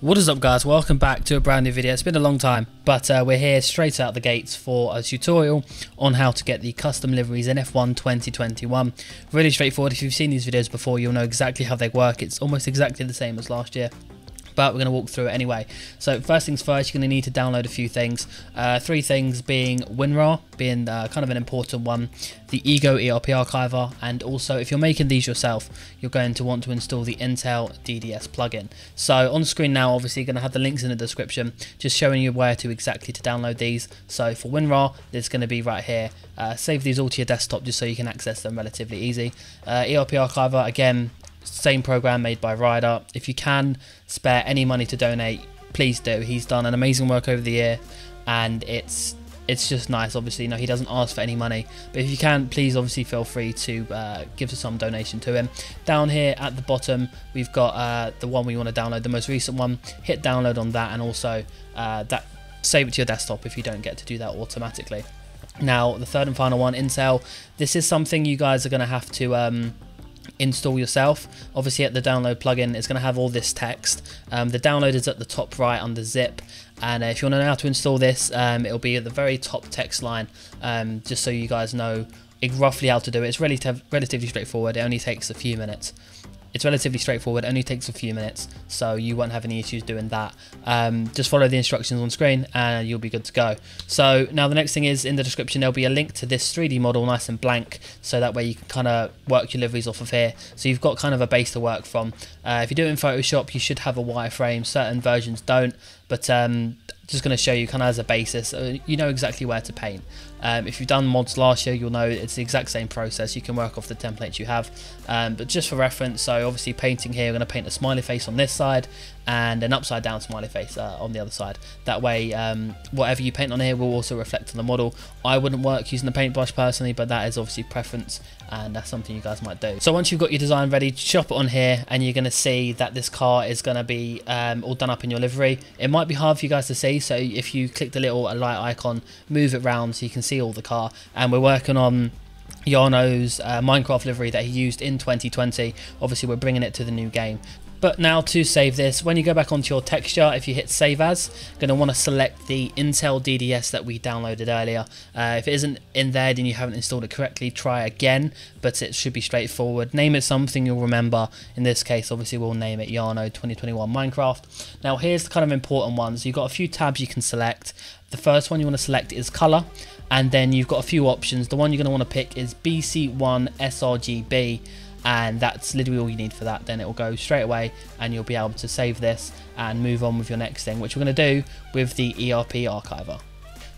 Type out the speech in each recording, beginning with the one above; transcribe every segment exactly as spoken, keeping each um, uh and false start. What is up, guys? Welcome back to a brand new video. It's been a long time, but uh, we're here straight out the gates for a tutorial on how to get the custom liveries in F one twenty twenty-one. Really straightforward. If you've seen these videos before, you'll know exactly how they work. It's almost exactly the same as last year, but we're going to walk through it anyway. So first things first, you're going to need to download a few things. Uh, three things being WinRAR, being uh, kind of an important one, the Ego E R P Archiver, and also if you're making these yourself, you're going to want to install the Intel D D S plugin. So on screen now, obviously you're going to have the links in the description, just showing you where to exactly to download these. So for WinRAR, it's going to be right here. Uh, save these all to your desktop just so you can access them relatively easy. Uh, E R P Archiver, again, same program made by Ryder. If you can spare any money to donate, please do. He's done an amazing work over the year, and it's It's just nice. Obviously, no, he doesn't ask for any money, but if you can, please obviously feel free to uh, give some donation to him. Down here at the bottom, we've got uh, the one we want to download, the most recent one. Hit download on that, and also uh, that save it to your desktop if you don't get to do that automatically. Now, the third and final one, Intel. This is something you guys are going to have to um, install yourself. Obviously, at the download plugin, it's going to have all this text. Um, the download is at the top right under zip. And if you want to know how to install this, um, it'll be at the very top text line, um, just so you guys know roughly how to do it. It's relative, relatively straightforward. It only takes a few minutes. It's relatively straightforward, only takes a few minutes, so you won't have any issues doing that. Um, just follow the instructions on screen and you'll be good to go. So now the next thing is, in the description there'll be a link to this three D model, nice and blank, so that way you can kind of work your liveries off of here. So you've got kind of a base to work from. Uh, if you do it in Photoshop, you should have a wireframe. Certain versions don't, but um, just going to show you kind of as a basis, so you know exactly where to paint. Um, if you've done mods last year, you'll know it's the exact same process. You can work off the templates you have, um, but just for reference, so obviously painting here, we're going to paint a smiley face on this side and an upside down smiley face uh, on the other side. That way, um, whatever you paint on here will also reflect on the model. I wouldn't work using the paintbrush personally, but that is obviously preference, and that's something you guys might do. So once you've got your design ready, chop it on here, and you're going to see that this car is going to be um, all done up in your livery. It might be hard for you guys to see, so if you click the little light icon, move it round so you can see all the car. And we're working on Yarno's uh, Minecraft livery that he used in twenty twenty. Obviously, we're bringing it to the new game. But now to save this, when you go back onto your texture, if you hit save as, you're going to want to select the Intel D D S that we downloaded earlier. Uh, if it isn't in there, then you haven't installed it correctly, try again, but it should be straightforward. Name it something you'll remember. In this case, obviously, we'll name it Yarno twenty twenty-one Minecraft. Now, here's the kind of important ones. You've got a few tabs you can select. The first one you want to select is color, and then you've got a few options. The one you're going to want to pick is B C one sRGB. And that's literally all you need for that. Then it will go straight away, and you'll be able to save this and move on with your next thing, which we're going to do with the E R P archiver.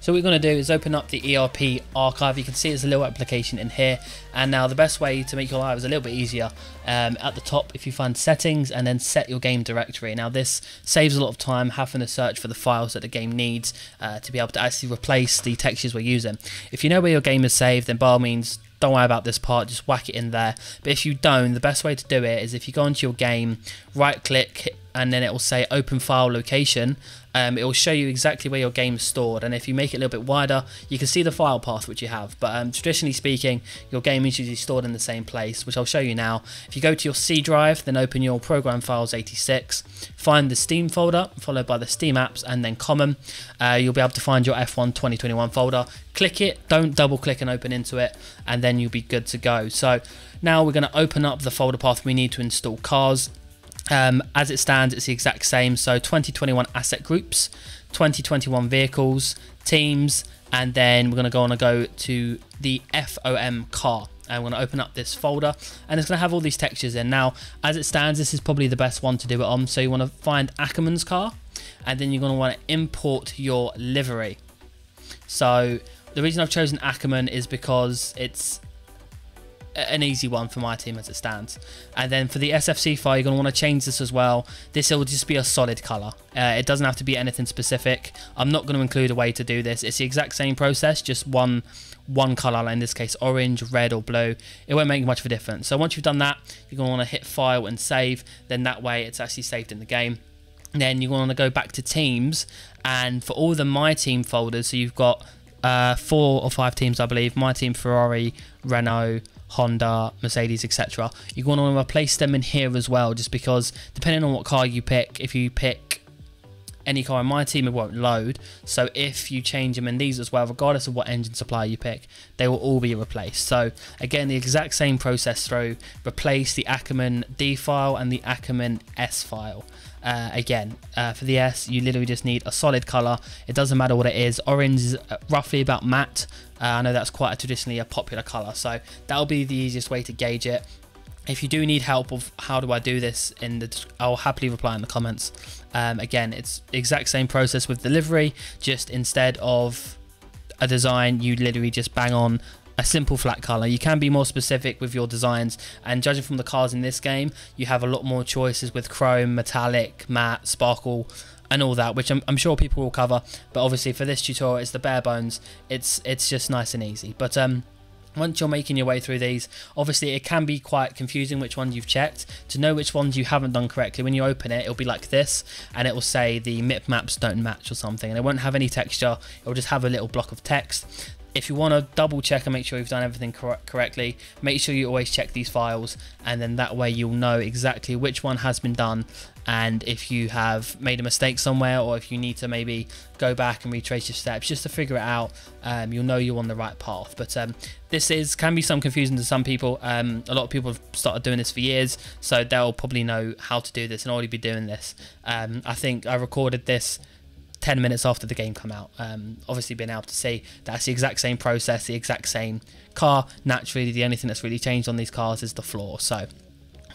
So what we're going to do is open up the E R P archive. You can see it's a little application in here. And now the best way to make your lives a little bit easier, um, at the top, if you find settings and then set your game directory. Now this saves a lot of time having to search for the files that the game needs uh, to be able to actually replace the textures we're using. If you know where your game is saved, then by all means, don't worry about this part, just whack it in there. But if you don't, the best way to do it is if you go into your game, right click, and then it will say open file location. Um, it will show you exactly where your game's stored, and if you make it a little bit wider, you can see the file path which you have. But um, traditionally speaking, your game is usually stored in the same place, which I'll show you now. If you go to your C drive, then open your program files eighty-six, find the Steam folder, followed by the Steam apps, and then common. Uh, you'll be able to find your F one twenty twenty-one folder. Click it, don't double click and open into it, and then you'll be good to go. So now we're going to open up the folder path we need to install cars. Um, as it stands, it's the exact same. So twenty twenty-one asset groups, twenty twenty-one vehicles, teams, and then we're going to go on and go to the F O M car. And we're going to open up this folder, and it's going to have all these textures in. Now, as it stands, this is probably the best one to do it on. So you want to find Ackerman's car, and then you're going to want to import your livery. So the reason I've chosen Ackerman is because it's an easy one for my team as it stands. And then for the S F C file, you're going to want to change this as well. This will just be a solid color. Uh, it doesn't have to be anything specific. I'm not going to include a way to do this. It's the exact same process, just one one color, like in this case orange, red or blue. It won't make much of a difference. So once you've done that, you're going to want to hit file and save. Then that way it's actually saved in the game. And then you're going to want to go back to teams, and for all the my team folders, so you've got uh, four or five teams, I believe. My team, Ferrari, Renault, Honda, Mercedes, et cetera. You're going to want to replace them in here as well, just because depending on what car you pick, if you pick any car in my team, it won't load. So if you change them in these as well, regardless of what engine supplier you pick, they will all be replaced. So again, the exact same process through, replace the Ackerman D file and the Ackerman S file. Uh, again, uh, for the S, you literally just need a solid color. It doesn't matter what it is. Orange is roughly about matte. Uh, I know that's quite a, traditionally a popular color. So that'll be the easiest way to gauge it. If you do need help of how do I do this, in the, I'll happily reply in the comments. Um, again, it's exact same process with delivery. Just instead of a design, you literally just bang on a simple flat color. You can be more specific with your designs, and judging from the cars in this game, you have a lot more choices with chrome, metallic, matte, sparkle, and all that, which I'm, I'm sure people will cover. But obviously for this tutorial, it's the bare bones. It's it's just nice and easy. But um. Once you're making your way through these, obviously it can be quite confusing which one you've checked. To know which ones you haven't done correctly, when you open it, it'll be like this, and it will say the M I P maps don't match or something, and it won't have any texture, it'll just have a little block of text. If you want to double check and make sure you've done everything cor correctly, make sure you always check these files, and then that way you'll know exactly which one has been done, and if you have made a mistake somewhere, or if you need to maybe go back and retrace your steps just to figure it out, um, you'll know you're on the right path. But um, this is can be some confusing to some people. Um, a lot of people have started doing this for years, so they'll probably know how to do this and already be doing this. Um, I think I recorded this ten minutes after the game come out. Um, obviously being able to see that's the exact same process, the exact same car. Naturally, the only thing that's really changed on these cars is the floor. So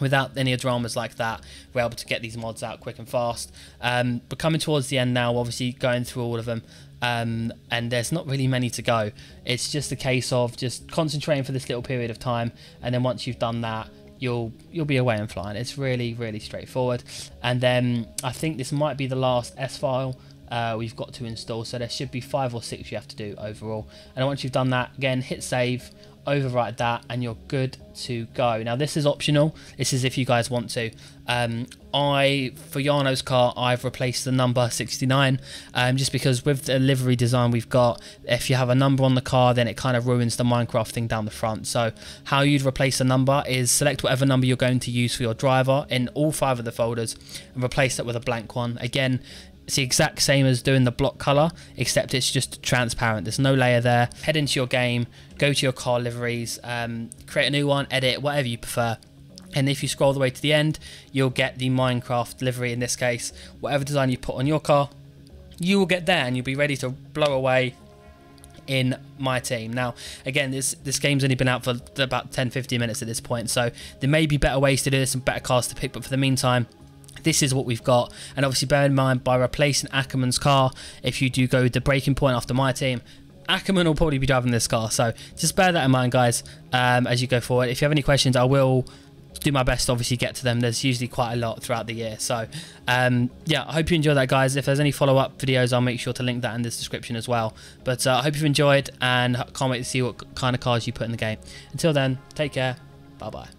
without any dramas like that, we're able to get these mods out quick and fast. Um, but coming towards the end now, obviously going through all of them, um, and there's not really many to go. It's just a case of just concentrating for this little period of time, and then once you've done that, you'll you'll be away and flying. It's really, really straightforward. And then I think this might be the last S file Uh, we've got to install, so there should be five or six you have to do overall. And once you've done that, again, hit save, overwrite that, and you're good to go. Now this is optional, this is if you guys want to. um, I for Yarno's car, I've replaced the number sixty-nine, um, just because with the livery design we've got, if you have a number on the car, then it kind of ruins the Minecraft thing down the front. So how you'd replace a number is select whatever number you're going to use for your driver in all five of the folders and replace that with a blank one. Again, it's the exact same as doing the block color, except it's just transparent. There's no layer there. Head into your game, go to your car liveries, um, create a new one, edit, whatever you prefer. And if you scroll the way to the end, you'll get the Minecraft livery in this case. Whatever design you put on your car, you will get there, and you'll be ready to blow away in my team. Now again, this this game's only been out for about ten to fifteen minutes at this point, so there may be better ways to do this and better cars to pick, but for the meantime, this is what we've got. And obviously bear in mind, by replacing Ackerman's car, if you do go with the breaking point after my team, Ackerman will probably be driving this car, so just bear that in mind, guys, um, as you go forward. If you have any questions, I will do my best to obviously get to them. There's usually quite a lot throughout the year, so um, yeah, I hope you enjoy that, guys. If there's any follow-up videos, I'll make sure to link that in this description as well. But uh, I hope you've enjoyed, and can't wait to see what kind of cars you put in the game. Until then, take care, bye bye.